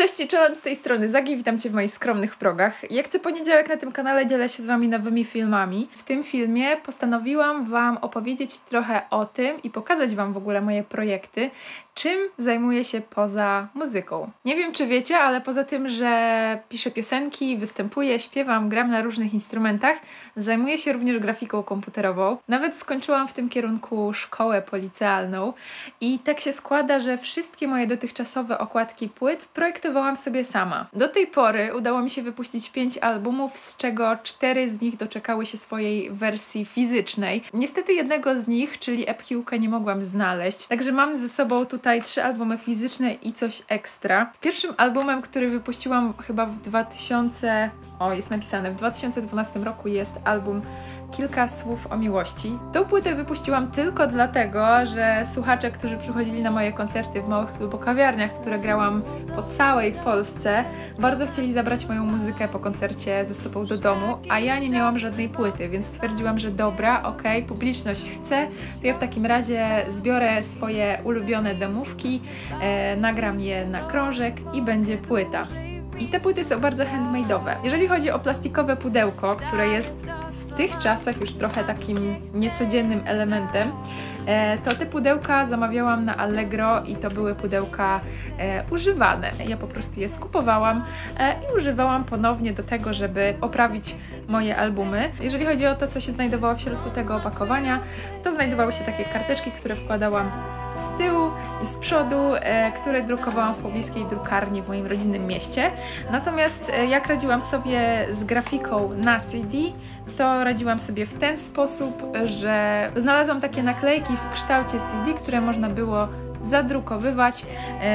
Cześć i czołem, z tej strony Zagi, witam Cię w moich skromnych progach. Jak co poniedziałek na tym kanale dzielę się z Wami nowymi filmami. W tym filmie postanowiłam Wam opowiedzieć trochę o tym i pokazać Wam w ogóle moje projekty, czym zajmuję się poza muzyką. Nie wiem, czy wiecie, ale poza tym, że piszę piosenki, występuję, śpiewam, gram na różnych instrumentach, zajmuję się również grafiką komputerową. Nawet skończyłam w tym kierunku szkołę policealną i tak się składa, że wszystkie moje dotychczasowe okładki płyt projektowałam sobie sama. Do tej pory udało mi się wypuścić 5 albumów, z czego 4 z nich doczekały się swojej wersji fizycznej. Niestety jednego z nich, czyli epkiłkę, nie mogłam znaleźć, także mam ze sobą tutaj 3 albumy fizyczne i coś ekstra. Pierwszym albumem, który wypuściłam chyba w 2012 roku, jest album Kilka słów o miłości. Tą płytę wypuściłam tylko dlatego, że słuchacze, którzy przychodzili na moje koncerty w małych lubokawiarniach, które grałam po całej Polsce, bardzo chcieli zabrać moją muzykę po koncercie ze sobą do domu, a ja nie miałam żadnej płyty, więc stwierdziłam, że dobra, okej, publiczność chce, to ja w takim razie zbiorę swoje ulubione demówki, nagram je na krążek i będzie płyta. I te płyty są bardzo handmade'owe. Jeżeli chodzi o plastikowe pudełko, które jest w tych czasach już trochę takim niecodziennym elementem, to te pudełka zamawiałam na Allegro i to były pudełka używane. Ja po prostu je skupowałam i używałam ponownie do tego, żeby oprawić moje albumy. Jeżeli chodzi o to, co się znajdowało w środku tego opakowania, to znajdowały się takie karteczki, które wkładałam z tyłu i z przodu, które drukowałam w pobliskiej drukarni w moim rodzinnym mieście. Natomiast jak radziłam sobie z grafiką na CD, to radziłam sobie w ten sposób, że znalazłam takie naklejki w kształcie CD, które można było zadrukowywać,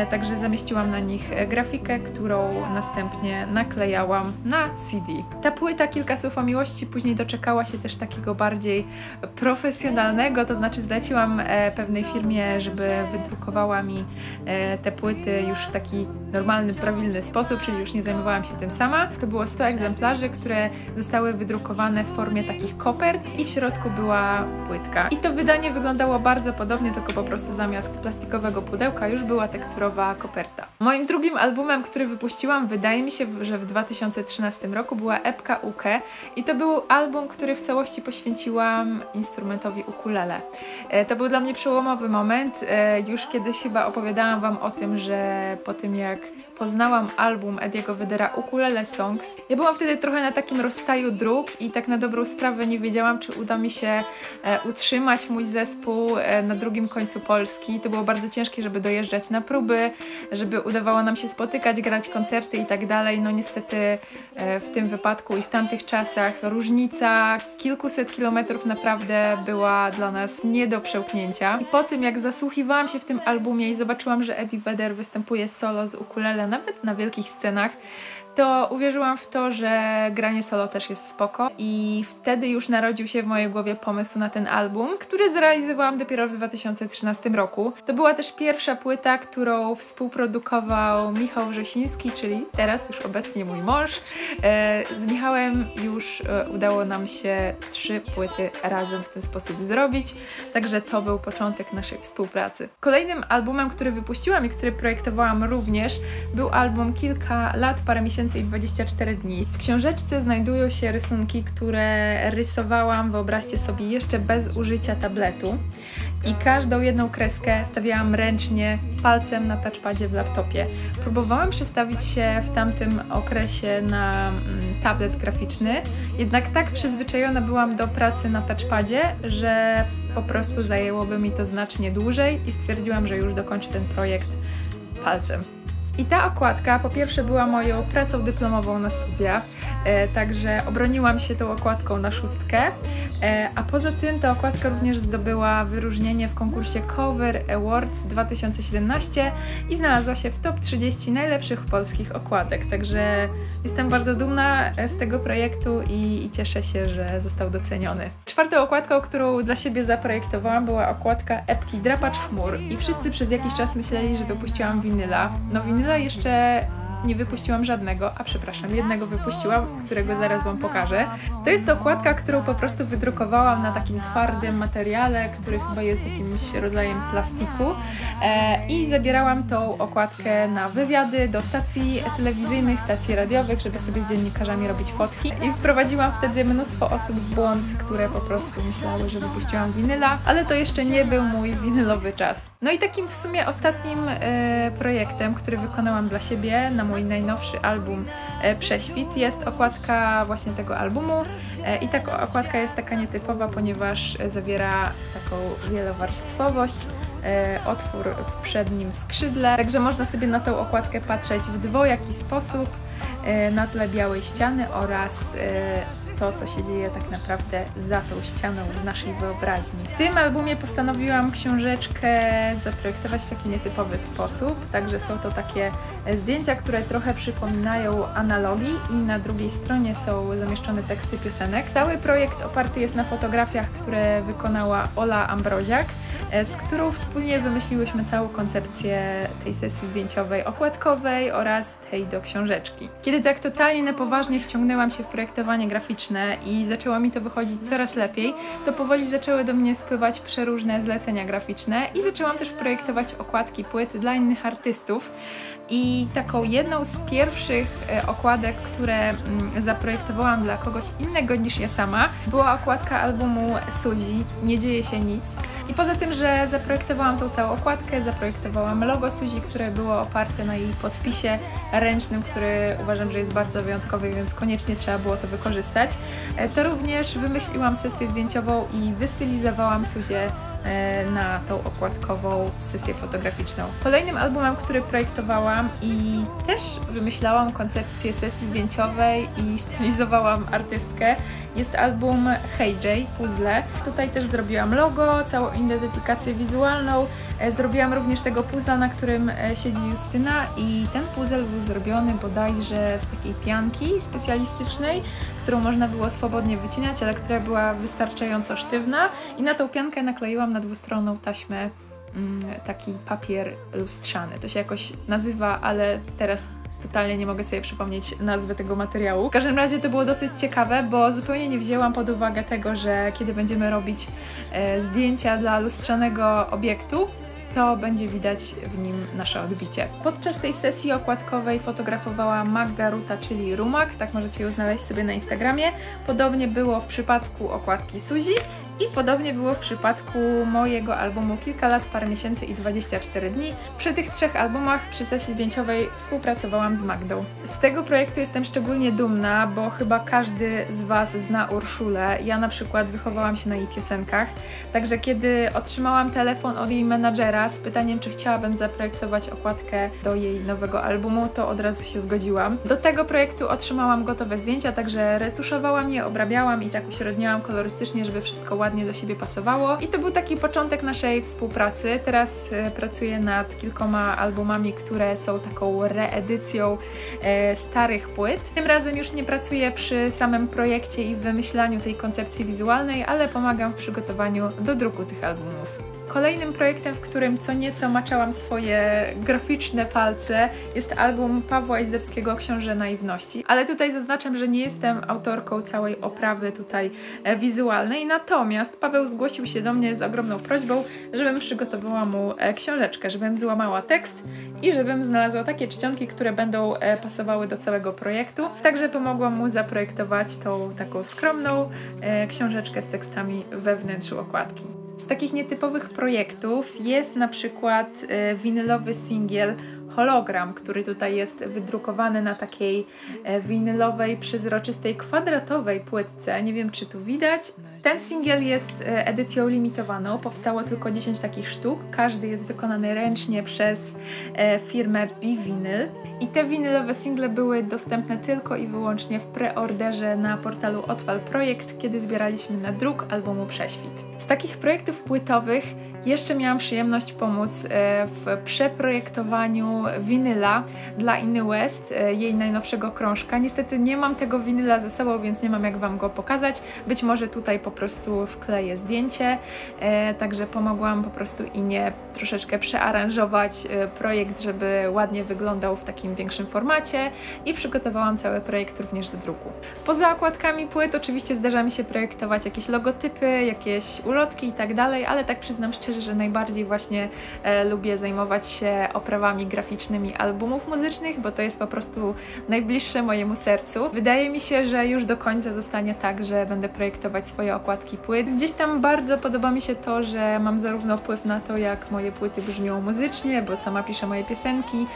także zamieściłam na nich grafikę, którą następnie naklejałam na CD. Ta płyta Kilka słów o miłości później doczekała się też takiego bardziej profesjonalnego, to znaczy zleciłam pewnej firmie, żeby wydrukowała mi te płyty już w taki normalny, prawilny sposób, czyli już nie zajmowałam się tym sama. To było 100 egzemplarzy, które zostały wydrukowane w formie takich kopert i w środku była płytka. I to wydanie wyglądało bardzo podobnie, tylko po prostu zamiast plastikowego pudełka już była tekturowa koperta. Moim drugim albumem, który wypuściłam, wydaje mi się, że w 2013 roku, była epka Uke i to był album, który w całości poświęciłam instrumentowi ukulele. To był dla mnie przełomowy moment. Już kiedyś chyba opowiadałam Wam o tym, że po tym jak poznałam album Eddiego Veddera Ukulele Songs, ja byłam wtedy trochę na takim rozstaju dróg i tak na dobrą sprawę nie wiedziałam, czy uda mi się utrzymać mój zespół na drugim końcu Polski. To było bardzo ciężkie, żeby dojeżdżać na próby, żeby udawało nam się spotykać, grać koncerty i tak dalej. No niestety w tym wypadku i w tamtych czasach różnica kilkuset kilometrów naprawdę była dla nas nie do przełknięcia. I po tym jak zasłuchiwałam się w tym albumie i zobaczyłam, że Eddie Vedder występuje solo z ukulele nawet na wielkich scenach, to uwierzyłam w to, że granie solo też jest spoko i wtedy już narodził się w mojej głowie pomysł na ten album, który zrealizowałam dopiero w 2013 roku. To była też pierwsza płyta, którą współprodukował Michał Wrzesiński, czyli teraz już obecnie mój mąż. Z Michałem już udało nam się 3 płyty razem w ten sposób zrobić, także to był początek naszej współpracy. Kolejnym albumem, który wypuściłam i który projektowałam również, był album Kilka lat, parę miesięcy i 24 dni. W książeczce znajdują się rysunki, które rysowałam, wyobraźcie sobie, jeszcze bez użycia tabletu. I każdą jedną kreskę stawiałam ręcznie, palcem na touchpadzie w laptopie. Próbowałam przestawić się w tamtym okresie na tablet graficzny, jednak tak przyzwyczajona byłam do pracy na touchpadzie, że po prostu zajęłoby mi to znacznie dłużej i stwierdziłam, że już dokończę ten projekt palcem. I ta okładka po pierwsze była moją pracą dyplomową na studiach, także obroniłam się tą okładką na 6, a poza tym ta okładka również zdobyła wyróżnienie w konkursie Cover Awards 2017 i znalazła się w top 30 najlepszych polskich okładek, także jestem bardzo dumna z tego projektu i cieszę się, że został doceniony. Czwartą okładką, którą dla siebie zaprojektowałam, była okładka epki Drapacz Chmur i wszyscy przez jakiś czas myśleli, że wypuściłam winyla. No winyla jeszcze nie wypuściłam żadnego, a przepraszam, jednego wypuściłam, którego zaraz Wam pokażę. To jest okładka, którą po prostu wydrukowałam na takim twardym materiale, który chyba jest jakimś rodzajem plastiku i zabierałam tą okładkę na wywiady do stacji telewizyjnych, stacji radiowych, żeby sobie z dziennikarzami robić fotki i wprowadziłam wtedy mnóstwo osób w błąd, które po prostu myślały, że wypuściłam winyla, ale to jeszcze nie był mój winylowy czas. No i takim w sumie ostatnim projektem, który wykonałam dla siebie na mój najnowszy album Prześwit, jest okładka właśnie tego albumu i ta okładka jest taka nietypowa, ponieważ zawiera taką wielowarstwowość, otwór w przednim skrzydle, także można sobie na tą okładkę patrzeć w dwojaki sposób, na tle białej ściany oraz to, co się dzieje tak naprawdę za tą ścianą w naszej wyobraźni. W tym albumie postanowiłam książeczkę zaprojektować w taki nietypowy sposób, także są to takie zdjęcia, które trochę przypominają analogi i na drugiej stronie są zamieszczone teksty piosenek. Cały projekt oparty jest na fotografiach, które wykonała Ola Ambroziak, z którą wspólnie wymyśliłyśmy całą koncepcję tej sesji zdjęciowej okładkowej oraz tej do książeczki. Kiedy tak totalnie na poważnie wciągnęłam się w projektowanie graficzne i zaczęło mi to wychodzić coraz lepiej, to powoli zaczęły do mnie spływać przeróżne zlecenia graficzne i zaczęłam też projektować okładki płyt dla innych artystów. I taką jedną z pierwszych okładek, które zaprojektowałam dla kogoś innego niż ja sama, była okładka albumu Suzi Nie dzieje się nic. I poza tym, że zaprojektowałam tą całą okładkę, zaprojektowałam logo Suzi, które było oparte na jej podpisie ręcznym, który uważam, że jest bardzo wyjątkowy, więc koniecznie trzeba było to wykorzystać. To również wymyśliłam sesję zdjęciową i wystylizowałam Suzię na tą okładkową sesję fotograficzną. Kolejnym albumem, który projektowałam i też wymyślałam koncepcję sesji zdjęciowej i stylizowałam artystkę, jest album Hey J, Puzzle. Tutaj też zrobiłam logo, całą identyfikację wizualną. Zrobiłam również tego puzzla, na którym siedzi Justyna i ten puzzle był zrobiony bodajże z takiej pianki specjalistycznej, którą można było swobodnie wycinać, ale która była wystarczająco sztywna i na tą piankę nakleiłam na dwustronną taśmę taki papier lustrzany. To się jakoś nazywa, ale teraz totalnie nie mogę sobie przypomnieć nazwy tego materiału. W każdym razie to było dosyć ciekawe, bo zupełnie nie wzięłam pod uwagę tego, że kiedy będziemy robić zdjęcia dla lustrzanego obiektu, to będzie widać w nim nasze odbicie. Podczas tej sesji okładkowej fotografowała Magda Ruta, czyli Rumak, tak możecie ją znaleźć sobie na Instagramie. Podobnie było w przypadku okładki Suzi i podobnie było w przypadku mojego albumu Kilka lat, parę miesięcy i 24 dni. Przy tych trzech albumach przy sesji zdjęciowej współpracowałam z Magdą. Z tego projektu jestem szczególnie dumna, bo chyba każdy z Was zna Urszulę. Ja na przykład wychowałam się na jej piosenkach, także kiedy otrzymałam telefon od jej menadżera z pytaniem, czy chciałabym zaprojektować okładkę do jej nowego albumu, to od razu się zgodziłam. Do tego projektu otrzymałam gotowe zdjęcia, także retuszowałam je, obrabiałam i tak uśredniałam kolorystycznie, żeby wszystko ładnie do siebie pasowało i to był taki początek naszej współpracy. Teraz pracuję nad kilkoma albumami, które są taką reedycją starych płyt. Tym razem już nie pracuję przy samym projekcie i wymyślaniu tej koncepcji wizualnej, ale pomagam w przygotowaniu do druku tych albumów. Kolejnym projektem, w którym co nieco maczałam swoje graficzne palce, jest album Pawła Izdebskiego Książę Naiwności, ale tutaj zaznaczam, że nie jestem autorką całej oprawy tutaj wizualnej, natomiast Paweł zgłosił się do mnie z ogromną prośbą, żebym przygotowała mu książeczkę, żebym złamała tekst i żebym znalazła takie czcionki, które będą pasowały do całego projektu. Także pomogłam mu zaprojektować tą taką skromną książeczkę z tekstami we wnętrzu okładki. Z takich nietypowych projektów jest na przykład winylowy singiel Hologram, który tutaj jest wydrukowany na takiej winylowej, przezroczystej, kwadratowej płytce. Nie wiem, czy tu widać. Ten singiel jest edycją limitowaną. Powstało tylko 10 takich sztuk. Każdy jest wykonany ręcznie przez firmę BeVinyl. I te winylowe single były dostępne tylko i wyłącznie w preorderze na portalu Otwal Projekt, kiedy zbieraliśmy na druk albumu Prześwit. Z takich projektów płytowych jeszcze miałam przyjemność pomóc w przeprojektowaniu winyla dla Iny West, jej najnowszego krążka. Niestety nie mam tego winyla ze sobą, więc nie mam jak Wam go pokazać. Być może tutaj po prostu wkleję zdjęcie. Także pomogłam po prostu Inie troszeczkę przearanżować projekt, żeby ładnie wyglądał w takim większym formacie, i przygotowałam cały projekt również do druku. Poza okładkami płyt oczywiście zdarza mi się projektować jakieś logotypy, jakieś ulotki i tak dalej, ale tak przyznam szczerze, że najbardziej właśnie lubię zajmować się oprawami graficznymi albumów muzycznych, bo to jest po prostu najbliższe mojemu sercu. Wydaje mi się, że już do końca zostanie tak, że będę projektować swoje okładki płyt. Gdzieś tam bardzo podoba mi się to, że mam zarówno wpływ na to, jak moje płyty brzmią muzycznie, bo sama piszę moje piosenki,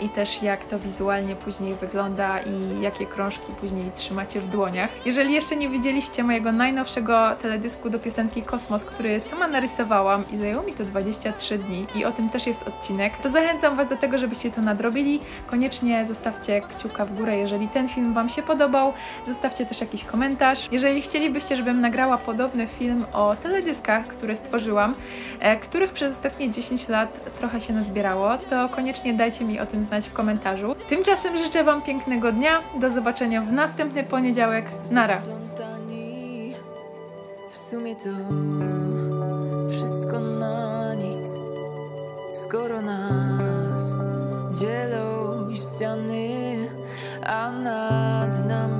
i też jak to wizualnie później wygląda i jakie krążki później trzymacie w dłoniach. Jeżeli jeszcze nie widzieliście mojego najnowszego teledysku do piosenki Kosmos, który sama narysowałam i zajęło mi to 23 dni i o tym też jest odcinek, to zachęcam Was do tego, żebyście to nadrobili. Koniecznie zostawcie kciuka w górę, jeżeli ten film Wam się podobał. Zostawcie też jakiś komentarz. Jeżeli chcielibyście, żebym nagrała podobny film o teledyskach, które stworzyłam, których przez ostatnie 10 lat trochę się nazbierało, to koniecznie dajcie mi o tym znać w komentarzu. Tymczasem życzę Wam pięknego dnia, do zobaczenia w następny poniedziałek. Nara! W sumie to wszystko na nic, skoro nas dzielą ściany, a nad nami